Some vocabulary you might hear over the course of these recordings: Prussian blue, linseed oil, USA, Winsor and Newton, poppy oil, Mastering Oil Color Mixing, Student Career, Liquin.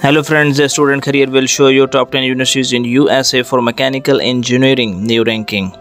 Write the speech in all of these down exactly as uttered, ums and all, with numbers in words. Hello friends, the Student Career will show you top ten universities in U S A for mechanical engineering, new ranking.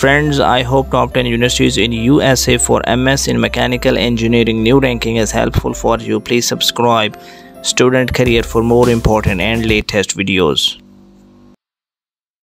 friends, I hope top ten universities in U S A for M S in Mechanical Engineering. New ranking is helpful for you. Please subscribe Student Career for more important and latest videos.